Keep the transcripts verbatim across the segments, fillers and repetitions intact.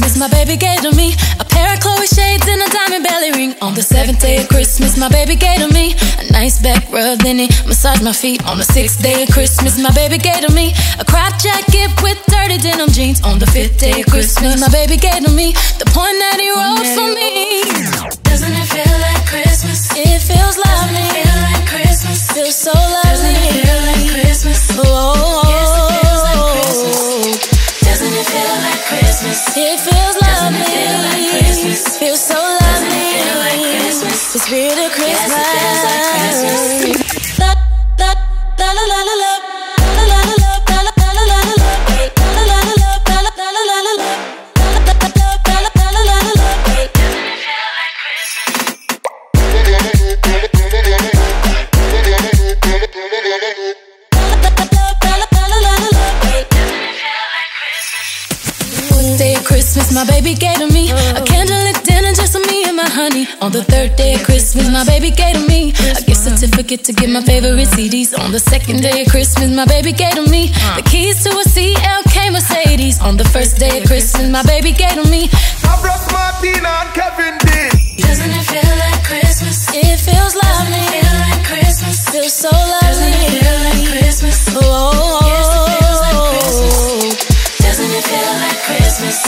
Christmas, my baby gave to me a pair of Chloe shades and a diamond belly ring. On the seventh day of Christmas, my baby gave to me a nice back rub, then he massaged my feet. On the sixth day of Christmas, my baby gave to me a crop jacket with dirty denim jeans. On the fifth day of Christmas, my baby gave to me the point that he wrote for me. Doesn't it feel like Christmas? It feels lovely. Doesn't it feel like Christmas? Feels so lovely. Doesn't it feel like Christmas? Oh. It feels lovely. Doesn't it feel like Christmas? Feels so lovely. Doesn't it feel like Christmas? The spirit of Christmas. Yes, it feels like Christmas. La la la la la la la. Christmas, my baby gave to me a candlelit dinner just for me and my honey. On the third day of Christmas, my baby gave to me a gift certificate to get my favorite C Ds. On the second day of Christmas, my baby gave to me the keys to a C L K Mercedes. On the first day of Christmas, my baby gave to me Stavros Martina and Kevin D. Doesn't it feel like Christmas? It feels lovely. Doesn't it feel like Christmas? Feels so lovely. Doesn't it feel like Christmas? Oh.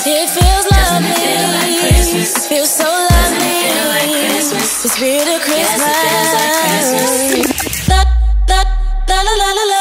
It feels lovely. It feel like Christmas? Feels so lovely. It feel like Christmas? The spirit of Christmas. Yes, it feels like Christmas. La la la la la la.